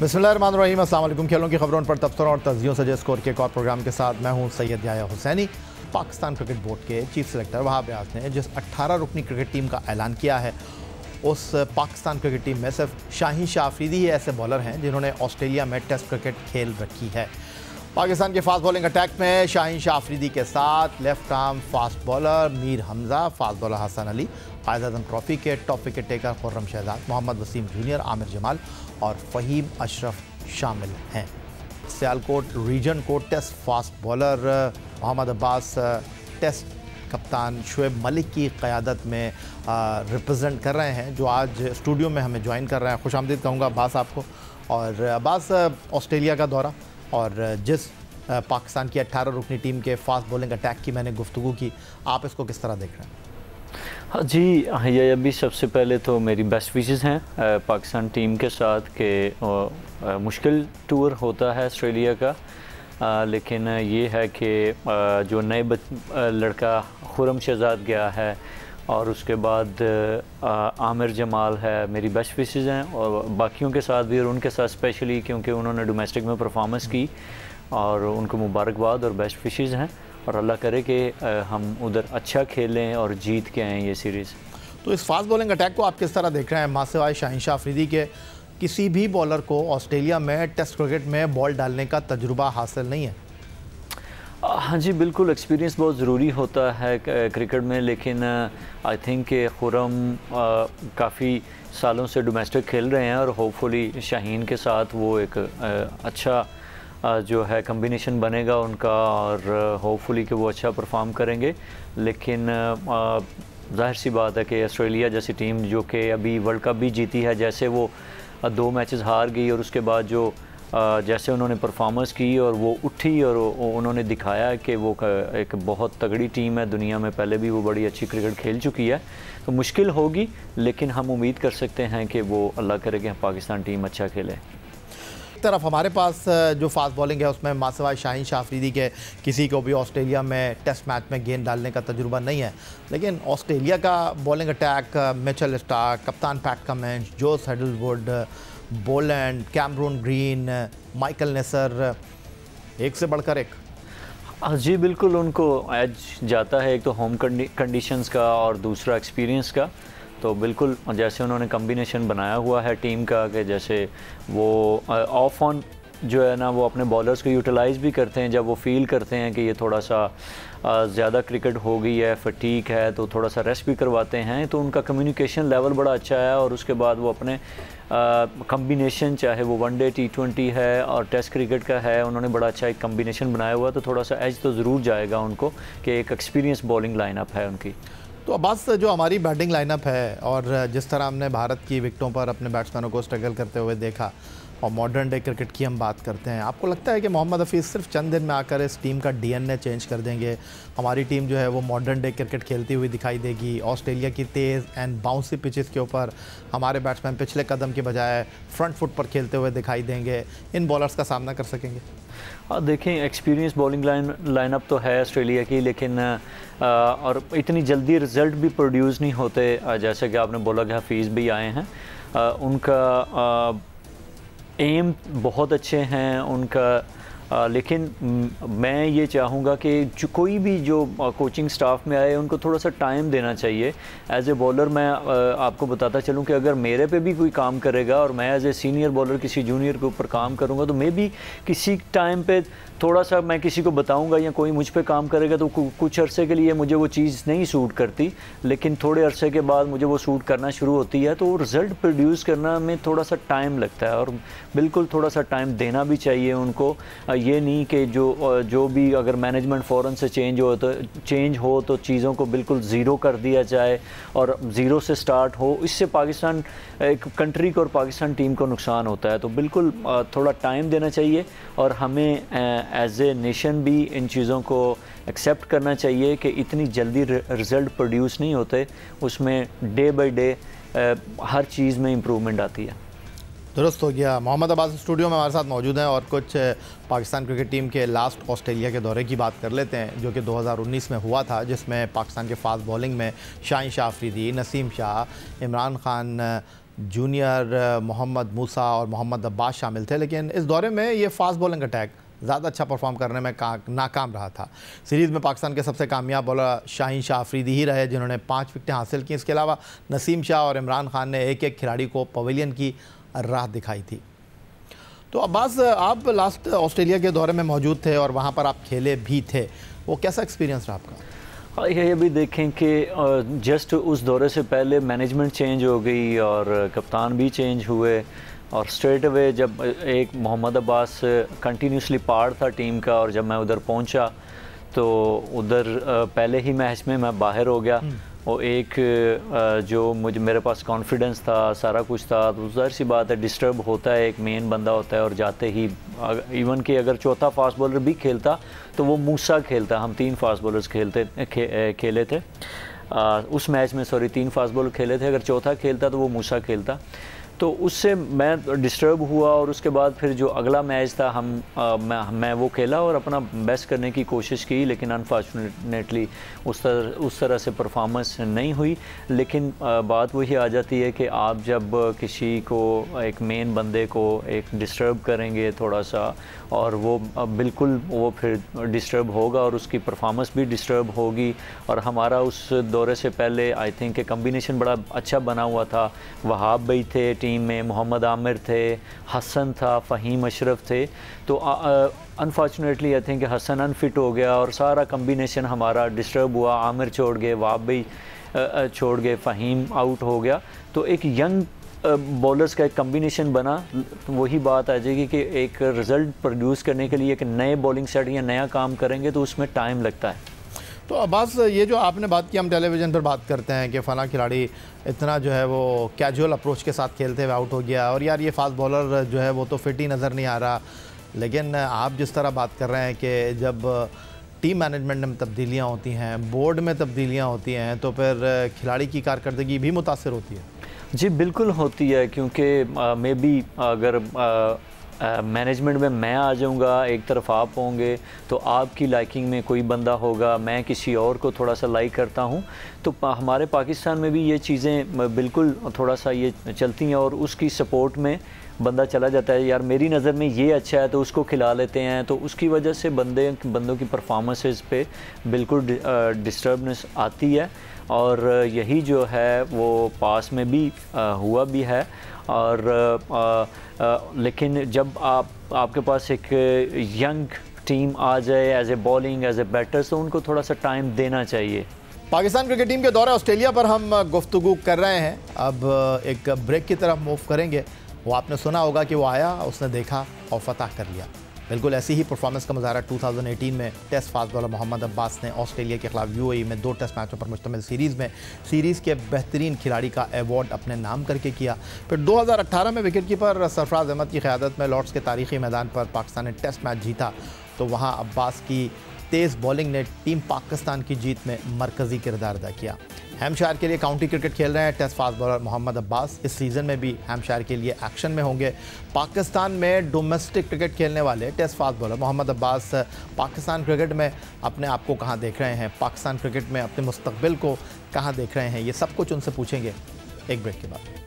बिस्मिल्लाहिर्रहमानिर्रहीम। अस्सलाम वालेकुम। खेलों की खबरों पर तबसरों और तज्जियों से स्कोर के एक और प्रोग्राम के साथ मैं हूं सैयद याह्या हुसैनी। पाकिस्तान क्रिकेट बोर्ड के चीफ सेलेक्टर वहाब रियाज ने जिस 18 रुकनी क्रिकेट टीम का ऐलान किया है, उस पाकिस्तान क्रिकेट टीम में सिर्फ शाहीन शाह अफरीदी ही ऐसे बॉलर हैं जिन्होंने ऑस्ट्रेलिया में टेस्ट क्रिकेट खेल रखी है। पाकिस्तान के फास्ट बॉलिंग अटैक में शाहीन शाह अफरीदी के साथ left arm fast bowler Mir Hamza, fast bowler Hasan Ali, Quaid Azam trophy के top wicket taker Khurram Shahzad, Mohammad Wasim junior, Aamir Jamal और फ़हीम अशरफ शामिल हैं। सियालकोट रीजन को test fast bowler Mohammad Abbas test कप्तान शोएब मलिक की क़यादत में रिप्रेजेंट कर रहे हैं, जो आज स्टूडियो में हमें ज्वाइन कर रहे हैं। खुश आमदीद कहूँगा अब्बास आपको। और अब्बास, ऑस्ट्रेलिया का दौरा और जिस पाकिस्तान की 18 रुकनी टीम के फास्ट बॉलिंग अटैक की मैंने गुफ्तगू की, आप इसको किस तरह देख रहे हैं? हाँ जी, ये अभी सबसे पहले तो मेरी बेस्ट विशेस हैं पाकिस्तान टीम के साथ के मुश्किल टूर होता है ऑस्ट्रेलिया का, लेकिन ये है कि जो नए लड़का खुर्रम शहजाद गया है और उसके बाद आमिर जमाल है, मेरी बेस्ट विशेस हैं। और बाकियों के साथ भी और उनके साथ स्पेशली क्योंकि उन्होंने डोमेस्टिक में परफॉर्मेंस की, और उनको मुबारकबाद और बेस्ट विशेस हैं। और अल्लाह करे कि हम उधर अच्छा खेलें और जीत के आएँ ये सीरीज़। तो इस फास्ट बॉलिंग अटैक को आप किस तरह देख रहे हैं? मासिवाय शाहीन शाह अफरीदी के किसी भी बॉलर को ऑस्ट्रेलिया में टेस्ट क्रिकेट में बॉल डालने का तजुर्बा हासिल नहीं है। हाँ जी बिल्कुल, एक्सपीरियंस बहुत ज़रूरी होता है क्रिकेट में, लेकिन आई थिंक कि खुर्रम काफ़ी सालों से डोमेस्टिक खेल रहे हैं और होपफुली शाहीन के साथ वो एक अच्छा जो है कम्बिनेशन बनेगा उनका, और होपफुली कि वो अच्छा परफॉर्म करेंगे। लेकिन जाहिर सी बात है कि ऑस्ट्रेलिया जैसी टीम जो कि अभी वर्ल्ड कप भी जीती है, जैसे वो 2 मैचेस हार गई और उसके बाद जो जैसे उन्होंने परफॉर्मेंस की और वो उठी और उन्होंने दिखाया कि वो एक बहुत तगड़ी टीम है, दुनिया में पहले भी वो बड़ी अच्छी क्रिकेट खेल चुकी है। तो मुश्किल होगी, लेकिन हम उम्मीद कर सकते हैं कि वो अल्लाह करे कि पाकिस्तान टीम अच्छा खेले। तरफ हमारे पास जो फास्ट बॉलिंग है उसमें मासिवाय शाहीन शाह अफरीदी के किसी को भी ऑस्ट्रेलिया में टेस्ट मैच में गेंद डालने का तजुर्बा नहीं है, लेकिन ऑस्ट्रेलिया का बॉलिंग अटैक मिचेल स्टार्क, कप्तान Pat Cummins, Josh Hazlewood, Boland, Cameron Green, Michael Neser, एक से बढ़कर एक। जी बिल्कुल, उनको एज जाता है, एक तो होम कंडीशंस का और दूसरा एक्सपीरियंस का। तो बिल्कुल जैसे उन्होंने कम्बिनेशन बनाया हुआ है टीम का कि जैसे वो ऑफ ऑन जो है ना, वो अपने बॉलर्स को यूटिलाइज़ भी करते हैं जब वो फील करते हैं कि ये थोड़ा सा ज़्यादा क्रिकेट हो गई है, फटीक है, तो थोड़ा सा रेस्ट भी करवाते हैं। तो उनका कम्युनिकेशन लेवल बड़ा अच्छा है और उसके बाद वो अपने कम्बिनेशन चाहे वो वनडे T20 है और टेस्ट क्रिकेट का है, उन्होंने बड़ा अच्छा एक कम्बिनेशन बनाया हुआ। तो थोड़ा सा एज तो ज़रूर जाएगा उनको कि एक एक्सपीरियंस बॉलिंग लाइनअप है उनकी। तो अब्बास, जो हमारी बैटिंग लाइनअप है और जिस तरह हमने भारत की विकेटों पर अपने बैट्समैनों को स्ट्रगल करते हुए देखा और मॉडर्न डे क्रिकेट की हम बात करते हैं, आपको लगता है कि मोहम्मद हफीज़ सिर्फ चंद दिन में आकर इस टीम का DNA चेंज कर देंगे? हमारी टीम जो है वो मॉडर्न डे क्रिकेट खेलती हुई दिखाई देगी। ऑस्ट्रेलिया की तेज़ एंड बाउंसी पिचेस के ऊपर हमारे बैट्समैन पिछले कदम के बजाय फ्रंट फुट पर खेलते हुए दिखाई देंगे, इन बॉलर्स का सामना कर सकेंगे? देखें, एक्सपीरियंस बॉलिंग लाइनअप तो है ऑस्ट्रेलिया की, लेकिन और इतनी जल्दी रिजल्ट भी प्रोड्यूस नहीं होते। जैसे कि आपने बोला कि हफीज़ भी आए हैं, उनका एम बहुत अच्छे हैं उनका, लेकिन मैं ये चाहूँगा कि कोई भी जो कोचिंग स्टाफ में आए उनको थोड़ा सा टाइम देना चाहिए। एज ए बॉलर मैं आपको बताता चलूँ कि अगर मेरे पे भी कोई काम करेगा और मैं एज ए सीनियर बॉलर किसी जूनियर के ऊपर काम करूँगा, तो मे बी किसी टाइम पे थोड़ा सा मैं किसी को बताऊँगा या कोई मुझ पर काम करेगा तो कुछ अरसे के लिए मुझे वो चीज़ नहीं सूट करती, लेकिन थोड़े अरसे के बाद मुझे वो सूट करना शुरू होती है। तो रिज़ल्ट प्रोड्यूस करना में थोड़ा सा टाइम लगता है और बिल्कुल थोड़ा सा टाइम देना भी चाहिए उनको। ये नहीं कि जो भी अगर मैनेजमेंट फ़ौरन से चेंज हो तो चीज़ों को बिल्कुल ज़ीरो कर दिया जाए और ज़ीरो से स्टार्ट हो, इससे पाकिस्तान एक कंट्री को और पाकिस्तान टीम को नुकसान होता है। तो बिल्कुल थोड़ा टाइम देना चाहिए और हमें एज ए नेशन भी इन चीज़ों को एक्सेप्ट करना चाहिए कि इतनी जल्दी रिज़ल्ट प्रोड्यूस नहीं होते, उसमें डे बाई डे हर चीज़ में इम्प्रूवमेंट आती है। दुरुस्त हो गया। मोहम्मद अब्बास स्टूडियो में हमारे साथ मौजूद हैं और कुछ पाकिस्तान क्रिकेट टीम के लास्ट ऑस्ट्रेलिया के दौरे की बात कर लेते हैं जो कि 2019 में हुआ था, जिसमें पाकिस्तान के फास्ट बॉलिंग में शाहीन शाह अफरीदी, नसीम शाह, इमरान खान, जूनियर मोहम्मद मूसा और मोहम्मद अब्बास शामिल थे, लेकिन इस दौरे में ये फास्ट बॉलिंग अटैक ज़्यादा अच्छा परफॉर्म करने में नाकाम रहा था। सीरीज़ में पाकिस्तान के सबसे कामयाब बॉलर शाहीन शाह अफरीदी ही रहे जिन्होंने 5 विकटें हासिल की। इसके अलावा नसीम शाह और इमरान खान ने एक एक खिलाड़ी को पवेलियन की राह दिखाई थी। तो अब्बास, आप लास्ट ऑस्ट्रेलिया के दौरे में मौजूद थे और वहाँ पर आप खेले भी थे, वो कैसा एक्सपीरियंस रहा आपका? ये भी देखें कि जस्ट उस दौरे से पहले मैनेजमेंट चेंज हो गई और कप्तान भी चेंज हुए और स्ट्रेट अवे जब एक मोहम्मद अब्बास कंटिन्यूसली पार्ट था टीम का, और जब मैं उधर पहुंचा तो उधर पहले ही मैच में मैं बाहर हो गया और एक जो मुझे मेरे पास कॉन्फिडेंस था, सारा कुछ था, तो ज़ाहिर सी बात है डिस्टर्ब होता है, एक मेन बंदा होता है और जाते ही इवन कि अगर चौथा फास्ट बॉलर भी खेलता तो वो मूसा खेलता। हम 3 फास्ट बॉलर्स खेले थे उस मैच में, सॉरी 3 फास्ट बॉलर खेले थे, अगर चौथा खेलता तो वो मूसा खेलता, तो उससे मैं डिस्टर्ब हुआ। और उसके बाद फिर जो अगला मैच था हम मैं वो खेला और अपना बेस्ट करने की कोशिश की, लेकिन अनफॉर्चुनेटली उस तरह से परफॉर्मेंस नहीं हुई। लेकिन बात वही आ जाती है कि आप जब किसी को, एक मेन बंदे को एक डिस्टर्ब करेंगे थोड़ा सा, और वो बिल्कुल वो फिर डिस्टर्ब होगा और उसकी परफॉर्मेंस भी डिस्टर्ब होगी। और हमारा उस दौरे से पहले आई थिंक कम्बिनेशन बड़ा अच्छा बना हुआ था, वहाब भाई थे टीम में, मोहम्मद आमिर थे, हसन था, फ़हीम अशरफ थे, तो unfortunately I think Hasan unfit हो गया और सारा कम्बिनेशन हमारा डिस्टर्ब हुआ। आमिर छोड़ गए, वाब भी छोड़ गए, फ़हीम आउट हो गया, तो एक यंग बॉलर्स का एक कम्बिनेशन बना। तो वही बात आ जाएगी कि एक रिज़ल्ट प्रोड्यूस करने के लिए एक नए बॉलिंग सेट या नया काम करेंगे तो उसमें टाइम लगता है। तो अब्बास, ये जो आपने बात की, हम टेलीविज़न पर बात करते हैं कि फ़लाँ खिलाड़ी इतना जो है वो कैजुअल अप्रोच के साथ खेलते हुए आउट हो गया और यार ये फास्ट बॉलर जो है वो तो फिट ही नज़र नहीं आ रहा, लेकिन आप जिस तरह बात कर रहे हैं कि जब टीम मैनेजमेंट में तब्दीलियाँ होती हैं, बोर्ड में तब्दीलियाँ होती हैं, तो फिर खिलाड़ी की कारकर्दगी भी मुतासर होती है। जी बिल्कुल होती है, क्योंकि मे बी अगर मैनेजमेंट में मैं आ जाऊंगा, एक तरफ आप होंगे तो आपकी लाइकिंग में कोई बंदा होगा, मैं किसी और को थोड़ा सा लाइक करता हूं, तो हमारे पाकिस्तान में भी ये चीज़ें बिल्कुल थोड़ा सा ये चलती हैं और उसकी सपोर्ट में बंदा चला जाता है, यार मेरी नज़र में ये अच्छा है तो उसको खिला लेते हैं, तो उसकी वजह से बंदों की परफॉर्मेंसेस पे बिल्कुल डिस्टर्बनेस आती है। और यही जो है वो पास में भी हुआ भी है। और लेकिन जब आपके पास एक यंग टीम आ जाए as a bowling as a batters, तो उनको थोड़ा सा टाइम देना चाहिए। पाकिस्तान क्रिकेट टीम के दौरे ऑस्ट्रेलिया पर हम गुफ्तगू कर रहे हैं। अब एक ब्रेक की तरफ मूव करेंगे। वो आपने सुना होगा कि वो आया, उसने देखा और फतह कर लिया। बिल्कुल ऐसी ही परफॉर्मेंस का मुजाहरा 2018 में test fast bowler Mohammad Abbas ने ऑस्ट्रेलिया के खिलाफ UAE में 2 टेस्ट मैचों पर मुश्तमिल सीरीज़ में सीरीज़ के बेहतरीन खिलाड़ी का अवार्ड अपने नाम करके किया। फिर 2018 में विकेटकीपर सरफराज अहमद की क़यादत में लॉर्ड्स के तारीख़ी मैदान पर पाकिस्तान ने टेस्ट मैच जीता, तो वहाँ अब्बास की तेज़ बॉलिंग ने टीम पाकिस्तान की जीत में मरकज़ी किरदार अदा किया। हैम्पशायर के लिए काउंटी क्रिकेट खेल रहे हैं test fast bowler Mohammad Abbas. इस सीज़न में भी हैम्पशायर के लिए एक्शन में होंगे। पाकिस्तान में डोमेस्टिक क्रिकेट खेलने वाले test fast bowler Mohammad Abbas Pakistan cricket में अपने आप को कहाँ देख रहे हैं, पाकिस्तान क्रिकेट में अपने मुस्तकबिल को कहाँ देख रहे हैं, ये सब कुछ उनसे पूछेंगे एक ब्रेक के बाद।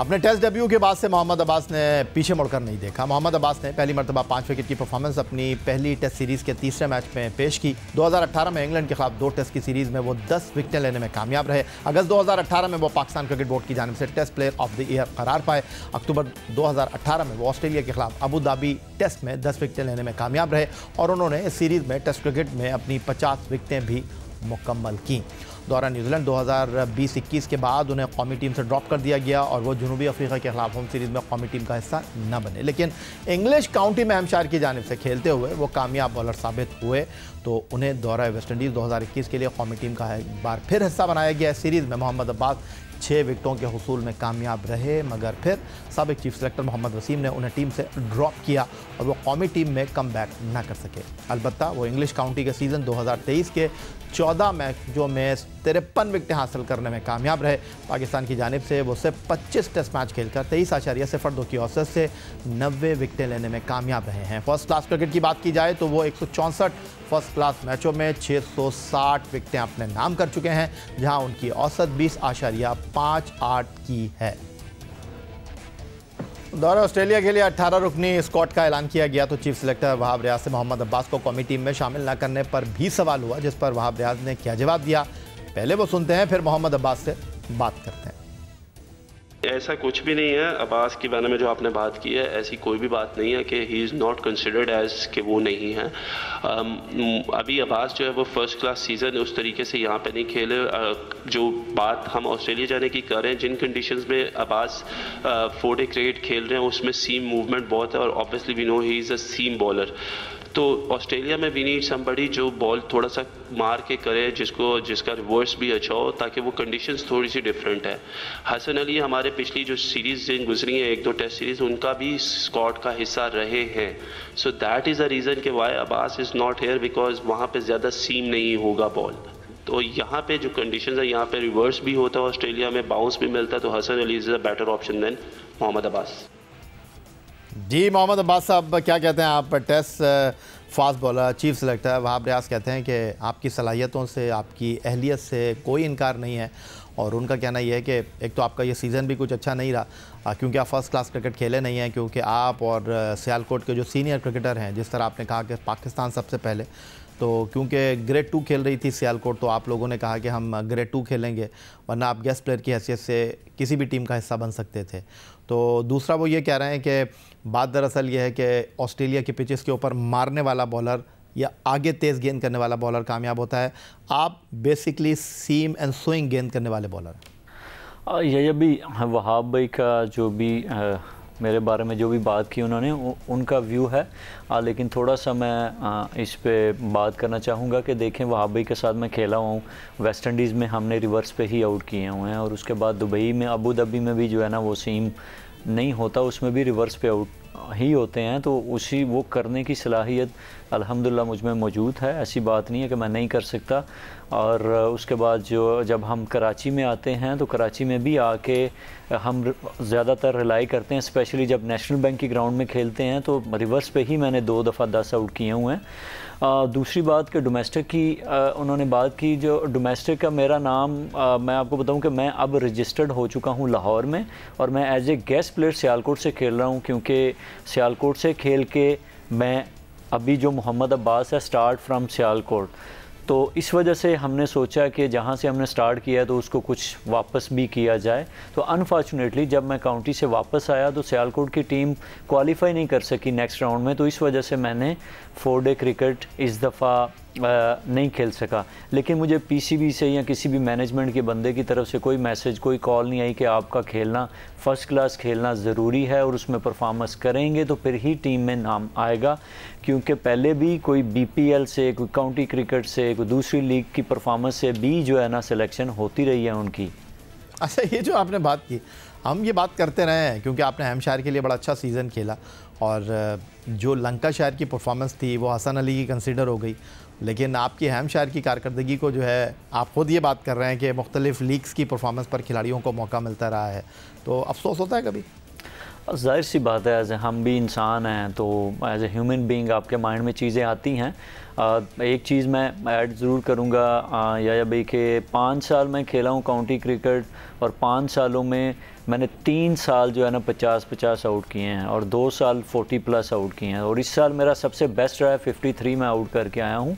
अपने टेस्ट डेब्यू के बाद से मोहम्मद अब्बास ने पीछे मुड़कर नहीं देखा। मोहम्मद अब्बास ने पहली मरतबा 5 विकेट की परफॉर्मेंस अपनी पहली टेस्ट सीरीज़ के तीसरे मैच में पेश की। 2018 में इंग्लैंड के खिलाफ 2 टेस्ट की सीरीज़ में वो 10 विकेटें लेने में कामयाब रहे। अगस्त 2018 में वो पाकिस्तान क्रिकेट बोर्ड की जानिब से test player of the year करार पाए। अक्टूबर 2018 में वो ऑस्ट्रेलिया के खिलाफ अबू धाबी टेस्ट में 10 विकेटें लेने में कामयाब रहे और उन्होंने इस सीरीज़ में टेस्ट क्रिकेट में अपनी 50 विकेटें भी मुकम्मल की। दौरा न्यूजीलैंड 2020-21 के बाद उन्हें कौमी टीम से ड्रॉप कर दिया गया और वो जनूबी अफ्रीका के खिलाफ होम सीरीज़ में कौमी टीम का हिस्सा न बने, लेकिन इंग्लिश काउंटी में हैम्पशायर की जानिब से खेलते हुए वो कामयाब बॉलर साबित हुए, तो उन्हें दौरा वेस्टइंडीज़ 2021 के लिए कौमी टीम का एक बार फिर हिस्सा बनाया गया। सीरीज़ में मोहम्मद अब्बास 6 विकेटों के हुसूल में कामयाब रहे, मगर फिर साबिक चीफ सेलेक्टर मोहम्मद वसीम ने उन्हें टीम से ड्रॉप किया और वो कौमी टीम में कमबैक ना कर सके। अलबत्ता वो इंग्लिश काउंटी के सीज़न 2023 के 14 मैचों में 53 विकेटें हासिल करने में कामयाब रहे। पाकिस्तान की जानिब से वो सिर्फ 25 टेस्ट मैच खेलकर 23.02 की औसत से 90 विकेटें लेने में कामयाब रहे हैं। फर्स्ट क्लास क्रिकेट की बात की जाए तो वो 164 फर्स्ट क्लास मैचों में 660 विकेटें अपने नाम कर चुके हैं, जहां उनकी औसत 20.58 की है। दौरे ऑस्ट्रेलिया के लिए 18 रुकनी स्क्वाड का ऐलान किया गया तो चीफ सिलेक्टर वहाब रियाज से मोहम्मद अब्बास को कौमी टीम में शामिल न करने पर भी सवाल हुआ, जिस पर वहाब रियाज ने क्या जवाब दिया, पहले वो सुनते हैं, फिर मोहम्मद अब्बास से बात करते हैं। ऐसा कुछ भी नहीं है अब्बास के बारे में जो आपने बात की है, ऐसी कोई भी बात नहीं है कि he is not considered as कि वो नहीं है। अभी अब्बास जो है वो फर्स्ट क्लास सीज़न उस तरीके से यहाँ पे नहीं खेले। जो बात हम ऑस्ट्रेलिया जाने की कर रहे हैं, जिन कंडीशंस में अब्बास 4-डे क्रिकेट खेल रहे हैं उसमें सीम मूवमेंट बहुत है और obviously we know he is a seam bowler. तो ऑस्ट्रेलिया में वी नीड समबडी जो बॉल थोड़ा सा मार के करे, जिसका रिवर्स भी अच्छा हो, ताकि वो कंडीशंस थोड़ी सी डिफरेंट है। हसन अली हमारे पिछली जो सीरीज़ गुजरी हैं 1-2 टेस्ट सीरीज़ उनका भी स्क्वाड का हिस्सा रहे हैं। So that is a reason के why Abbas is not here, because वहाँ पे ज़्यादा सीम नहीं होगा बॉल। तो यहाँ पे जो कंडीशंस है यहाँ पे रिवर्स भी होता है, ऑस्ट्रेलिया में बाउंस भी मिलता है, तो Hasan Ali is a better option than Mohammad Abbas. जी मोहम्मद अब्बास साहब, क्या कहते हैं आप, test fast bowler chief selector Wahab Riaz कहते हैं कि आपकी सलाहियतों से, आपकी अहलियत से कोई इनकार नहीं है और उनका कहना यह है कि एक तो आपका ये सीज़न भी कुछ अच्छा नहीं रहा क्योंकि आप फर्स्ट क्लास क्रिकेट खेले नहीं हैं, क्योंकि आप और सियालकोट के जो सीनियर क्रिकेटर हैं, जिस तरह आपने कहा कि पाकिस्तान सबसे पहले, तो क्योंकि ग्रेड 2 खेल रही थी सियालकोट तो आप लोगों ने कहा कि हम ग्रेड 2 खेलेंगे, वरना आप गेस्ट प्लेयर की हैसियत से किसी भी टीम का हिस्सा बन सकते थे। तो दूसरा वो ये कह रहे हैं कि बात दरअसल ये है कि ऑस्ट्रेलिया के पिचेस के ऊपर मारने वाला बॉलर या आगे तेज़ गेंद करने वाला बॉलर कामयाब होता है, आप बेसिकली सीम एंड स्विंग गेंद करने वाले बॉलर हैं। ये भी वहाब भाई का जो भी मेरे बारे में जो भी बात की उन्होंने उनका व्यू है, लेकिन थोड़ा सा मैं इस पे बात करना चाहूँगा कि देखें वहाब भाई के साथ मैं खेला हुआ हूँ, वेस्ट इंडीज़ में हमने रिवर्स पे ही आउट किए हुए हैं और उसके बाद दुबई में अबू धाबी में भी जो है ना वो सीम नहीं होता, उसमें भी रिवर्स पे आउट ही होते हैं। तो उसी वो करने की सलाहियत अल्हम्दुलिल्लाह मुझ में मौजूद है, ऐसी बात नहीं है कि मैं नहीं कर सकता। और उसके बाद जो जब हम कराची में आते हैं तो कराची में भी आके हम ज़्यादातर रिलाई करते हैं, स्पेशली जब नेशनल बैंक की ग्राउंड में खेलते हैं तो रिवर्स पे ही मैंने 2 दफ़ा 10 आउट किए हुए हैं। दूसरी बात कि डोमेस्टिक की उन्होंने बात की, जो डोमेस्टिक का मेरा नाम मैं आपको बताऊं कि मैं अब रजिस्टर्ड हो चुका हूं लाहौर में और मैं as a guest player Sialkot से खेल रहा हूं, क्योंकि सियालकोट से खेल के मैं अभी जो मोहम्मद अब्बास है स्टार्ट फ्रॉम सियालकोट, तो इस वजह से हमने सोचा कि जहाँ से हमने स्टार्ट किया तो उसको कुछ वापस भी किया जाए। तो अनफॉर्चुनेटली जब मैं काउंटी से वापस आया तो सियालकोट की टीम क्वालिफाई नहीं कर सकी नेक्स्ट राउंड में, तो इस वजह से मैंने 4-डे क्रिकेट इस दफ़ा नहीं खेल सका। लेकिन मुझे पीसीबी से या किसी भी मैनेजमेंट के बंदे की तरफ से कोई मैसेज, कोई कॉल नहीं आई कि आपका खेलना फ़र्स्ट क्लास खेलना ज़रूरी है और उसमें परफॉर्मेंस करेंगे तो फिर ही टीम में नाम आएगा, क्योंकि पहले भी कोई बीपीएल से, कोई काउंटी क्रिकेट से, कोई दूसरी लीग की परफॉर्मेंस से भी जो है ना सिलेक्शन होती रही है उनकी। अच्छा, ये जो आपने बात की, हम ये बात करते रहे हैं क्योंकि आपने हैम्पशायर के लिए बड़ा अच्छा सीज़न खेला और जो लंकाशायर की परफॉर्मेंस थी वो हसन अली की कंसिडर हो गई, लेकिन आपकी हैम्पशायर की कारकर्दगी को जो है आप ख़ुद ये बात कर रहे हैं कि मुख्तलिफ़ लीग्स की परफॉर्मेंस पर खिलाड़ियों को मौका मिलता रहा है, तो अफसोस होता है कभी? ज़ाहिर सी बात है, एज हम भी इंसान हैं तो एज ए ह्यूमन बीइंग आपके माइंड में चीज़ें आती हैं। एक चीज़ मैं ऐड ज़रूर करूँगा या भाई के 5 साल मैं खेला हूँ काउंटी क्रिकेट और 5 सालों में मैंने 3 साल जो है ना 50-50 आउट किए हैं और 2 साल 40+ आउट किए हैं और इस साल मेरा सबसे बेस्ट रहा है 53 में आउट करके आया हूँ।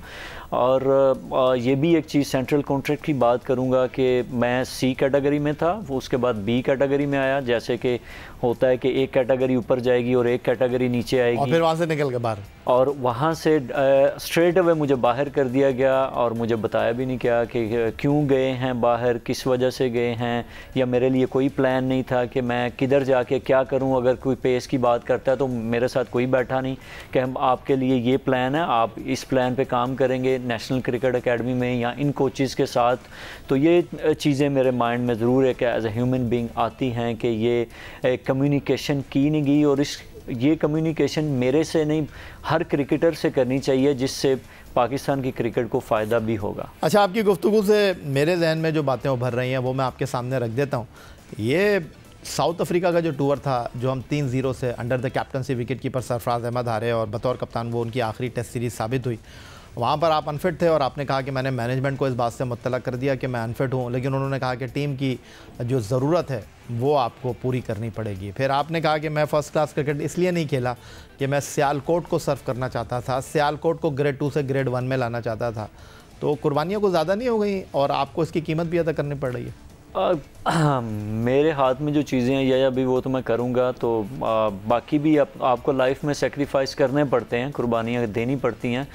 और ये भी एक चीज़ सेंट्रल कॉन्ट्रैक्ट की बात करूँगा कि मैं सी कैटेगरी में था, उसके बाद बी कैटेगरी में आया, जैसे कि होता है कि एक कैटेगरी ऊपर जाएगी और एक कैटेगरी नीचे आएगी और फिर वहाँ से निकल के बाहर, और वहाँ से स्ट्रेट अवे मुझे बाहर कर दिया गया और मुझे बताया भी नहीं गया कि क्यों गए हैं बाहर, किस वजह से गए हैं, या मेरे लिए कोई प्लान नहीं था कि मैं किधर जाके क्या करूं। अगर कोई पेस की बात करता है तो मेरे साथ कोई बैठा नहीं कि हम आपके लिए ये प्लान है, आप इस प्लान पे काम करेंगे नेशनल क्रिकेट एकेडमी में या इन कोचेस के साथ। तो ये चीज़ें मेरे माइंड में ज़रूर है कि एज ए ह्यूमन बीइंग आती हैं कि ये कम्युनिकेशन की नहीं गई, और इस ये कम्युनिकेशन मेरे से नहीं हर क्रिकेटर से करनी चाहिए, जिससे पाकिस्तान की क्रिकेट को फ़ायदा भी होगा। अच्छा, आपकी गुफ्तगू से मेरे जहन में जो बातें उभर रही हैं वो मैं आपके सामने रख देता हूँ। ये साउथ अफ्रीका का जो टूर था, जो हम 3-0 से under the captaincy wicket keeper Sarfaraz Ahmed हारे और बतौर कप्तान वो उनकी आखिरी टेस्ट सीरीज़ साबित हुई, वहाँ पर आप अनफिट थे और आपने कहा कि मैंने मैनेजमेंट को इस बात से मुत्तला कर दिया कि मैं अनफिट हूँ, लेकिन उन्होंने कहा कि टीम की जो ज़रूरत है वो आपको पूरी करनी पड़ेगी। फिर आपने कहा कि मैं फ़र्स्ट क्लास क्रिकेट इसलिए नहीं खेला कि मैं सियालकोट को सर्व करना चाहता था, सियालकोट को ग्रेड 2 से ग्रेड 1 में लाना चाहता था। तो कुर्बानियों को ज़्यादा नहीं हो गई और आपको इसकी कीमत भी अदा करनी पड़ रही है। मेरे हाथ में जो चीज़ें हैं या अभी वो तो मैं करूँगा, तो बाकी भी आपको लाइफ में सेक्रीफाइस करने पड़ते हैं, कुर्बानियाँ देनी पड़ती हैं,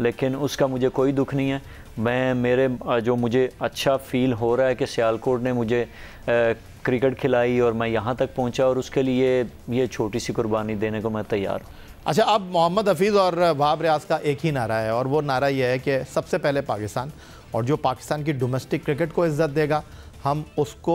लेकिन उसका मुझे कोई दुख नहीं है। जो मुझे अच्छा फ़ील हो रहा है कि सियालकोट ने मुझे क्रिकेट खिलाई और मैं यहाँ तक पहुँचा, और उसके लिए ये छोटी सी कुर्बानी देने को मैं तैयार हूँ। अच्छा, अब मोहम्मद हफीज़ और वहाब रियाज का एक ही नारा है और वो नारा ये है कि सबसे पहले पाकिस्तान, और जो पाकिस्तान की डोमेस्टिक क्रिकेट को इज्जत देगा हम उसको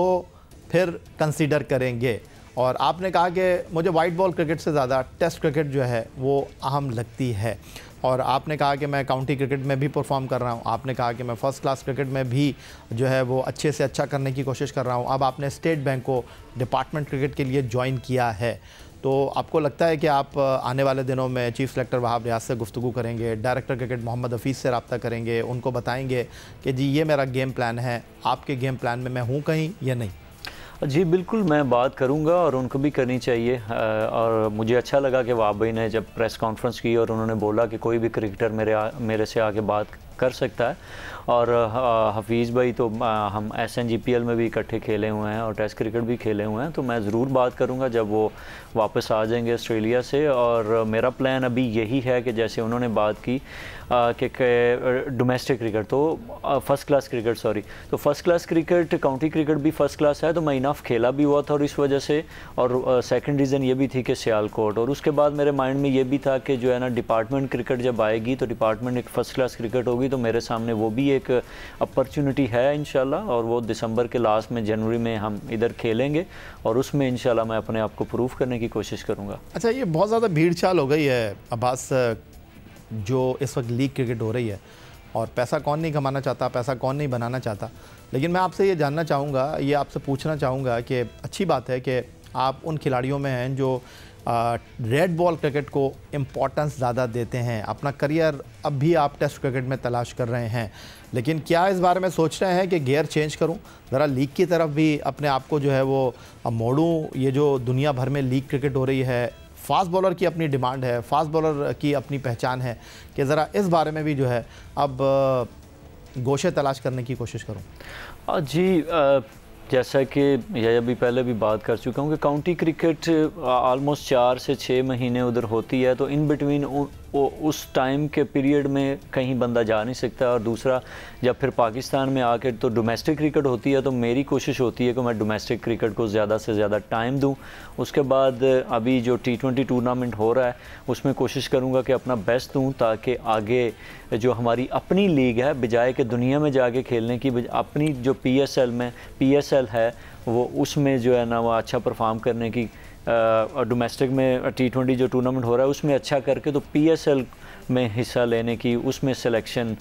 फिर कंसीडर करेंगे। और आपने कहा कि मुझे वाइट बॉल क्रिकेट से ज़्यादा टेस्ट क्रिकेट जो है वो अहम लगती है, और आपने कहा कि मैं काउंटी क्रिकेट में भी परफॉर्म कर रहा हूं, आपने कहा कि मैं फ़र्स्ट क्लास क्रिकेट में भी जो है वो अच्छे से अच्छा करने की कोशिश कर रहा हूं। अब आपने स्टेट बैंक को डिपार्टमेंट क्रिकेट के लिए ज्वाइन किया है, तो आपको लगता है कि आप आने वाले दिनों में चीफ़ सेलेक्टर वहाब रियाज से गुफ्तगू करेंगे, डायरेक्टर क्रिकेट मोहम्मद हफीज़ से रब्ता करेंगे, उनको बताएंगे कि जी ये मेरा गेम प्लान है, आपके गेम प्लान में मैं हूँ कहीं या नहीं? जी बिल्कुल, मैं बात करूंगा और उनको भी करनी चाहिए। और मुझे अच्छा लगा कि वहाब भाई ने जब प्रेस कॉन्फ्रेंस की और उन्होंने बोला कि कोई भी क्रिकेटर मेरे से आके बात कर सकता है, और हफीज़ भाई तो हम SNGPL में भी इकट्ठे खेले हुए हैं और टेस्ट क्रिकेट भी खेले हुए हैं, तो मैं ज़रूर बात करूंगा जब वो वापस आ जाएंगे ऑस्ट्रेलिया से। और मेरा प्लान अभी यही है कि जैसे उन्होंने बात की कि डोमेस्टिक क्रिकेट तो फ़र्स्ट क्लास क्रिकेट तो first class cricket, county cricket भी फ़र्स्ट क्लास है, तो मैं इनफ खेला भी हुआ था और इस वजह से। और सेकंड रीज़न ये भी थी कि सियालकोट, और उसके बाद मेरे माइंड में ये भी था कि जो है ना डिपार्टमेंट क्रिकेट जब आएगी तो डिपार्टमेंट एक फ़र्स्ट क्लास क्रिकेट होगी, तो मेरे सामने वो भी एक अपॉर्चुनिटी है इंशाल्लाह, और वो दिसंबर के लास्ट में जनवरी में हम इधर खेलेंगे और उसमें इंशाल्लाह मैं अपने आप को प्रूव करने की कोशिश करूँगा। अच्छा, ये बहुत ज़्यादा भीड़ चाल हो गई है अब्बास, जो इस वक्त लीग क्रिकेट हो रही है, और पैसा कौन नहीं कमाना चाहता, पैसा कौन नहीं बनाना चाहता, लेकिन मैं आपसे ये जानना चाहूँगा, ये आपसे पूछना चाहूँगा कि अच्छी बात है कि आप उन खिलाड़ियों में हैं जो रेड बॉल क्रिकेट को इम्पोर्टेंस ज़्यादा देते हैं, अपना करियर अब भी आप टेस्ट क्रिकेट में तलाश कर रहे हैं, लेकिन क्या इस बारे में सोच रहे हैं कि गियर चेंज करूं, ज़रा लीग की तरफ भी अपने आप को जो है वो मोड़ूं? ये जो दुनिया भर में लीग क्रिकेट हो रही है, फास्ट बॉलर की अपनी डिमांड है, फास्ट बॉलर की अपनी पहचान है, कि ज़रा इस बारे में भी जो है अब गोशे तलाश करने की कोशिश करूँ? जी जैसा कि यह अभी पहले भी बात कर चुका हूँ कि काउंटी क्रिकेट ऑलमोस्ट 4 से 6 महीने उधर होती है, तो इन बिटवीन उस टाइम के पीरियड में कहीं बंदा जा नहीं सकता। और दूसरा, जब फिर पाकिस्तान में आके तो डोमेस्टिक क्रिकेट होती है, तो मेरी कोशिश होती है कि मैं डोमेस्टिक क्रिकेट को ज़्यादा से ज़्यादा टाइम दूं। उसके बाद अभी जो T20 टूर्नामेंट हो रहा है उसमें कोशिश करूंगा कि अपना बेस्ट दूं, ताकि आगे जो हमारी अपनी लीग है, बजाय कि दुनिया में जाके खेलने की, अपनी जो PSL है वो उसमें जो है ना वो अच्छा परफॉर्म करने की, और डोमेस्टिक में T20 जो टूर्नामेंट हो रहा है उसमें अच्छा करके तो PSL में हिस्सा लेने की, उसमें सिलेक्शन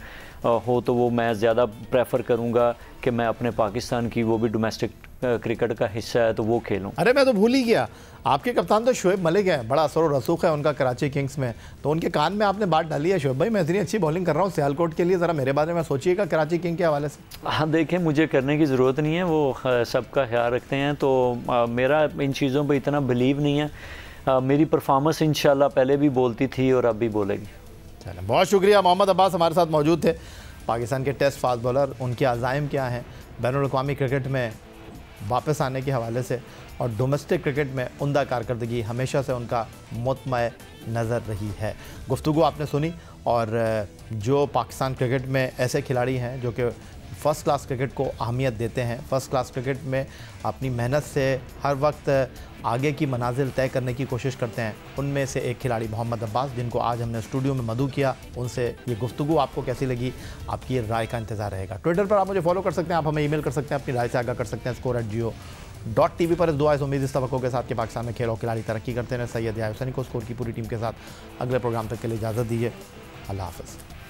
हो, तो वो मैं ज़्यादा प्रेफर करूँगा कि मैं अपने पाकिस्तान की, वो भी डोमेस्टिक क्रिकेट का हिस्सा है, तो वो खेलूँ। अरे मैं तो भूल ही गया, आपके कप्तान तो शोएब मलिक हैं, बड़ा असर रसूख है उनका कराची किंग्स में, तो उनके कान में आपने बात डाली है, शोएब भाई मैं इतनी अच्छी बॉलिंग कर रहा हूँ सियालकोट के लिए, ज़रा मेरे बारे में सोचिएगा कराची किंग के हवाले से। हाँ देखें, मुझे करने की ज़रूरत नहीं है, वो सबका ख्याल रखते हैं, तो मेरा इन चीज़ों पर इतना बिलीव नहीं है। मेरी परफॉर्मेंस इंशाल्लाह पहले भी बोलती थी और अब भी बोलेगी। चलो, बहुत शुक्रिया। मोहम्मद अब्बास हमारे साथ मौजूद थे, पाकिस्तान के टेस्ट फास्ट बॉलर, उनके अज़ाइम क्या हैं बैनुल-अक़वामी क्रिकेट में वापस आने के हवाले से, और डोमेस्टिक क्रिकेट में उमदा कारकर्दगी हमेशा से उनका मुतमय नज़र रही है। गुफ्तगू आपने सुनी, और जो पाकिस्तान क्रिकेट में ऐसे खिलाड़ी हैं जो कि फ़र्स्ट क्लास क्रिकेट को अहमियत देते हैं, फ़र्स्ट क्लास क्रिकेट में अपनी मेहनत से हर वक्त आगे की मनाजिल तय करने की कोशिश करते हैं, उनमें से एक खिलाड़ी मोहम्मद अब्बास, जिनको आज हमने स्टूडियो में मधु किया, उनसे ये गुफ्तगू आपको कैसी लगी, आपकी राय का इंतज़ार रहेगा। ट्विटर पर आप मुझे फॉलो कर सकते हैं, आप हमें ईमेल कर सकते हैं, अपनी राय से आगाह कर सकते हैं score@jio.tv पर। इस दुआ इस उम्मीद इस तवक्को के साथ कि पाकिस्तान में खेल और खिलाड़ी तरक्की करते हैं। सैयद याह्या हुसैनी को स्कोर की पूरी टीम के साथ अगले प्रोग्राम तक के लिए इजाज़त दीजिए। अल्लाह हाफ़िज़।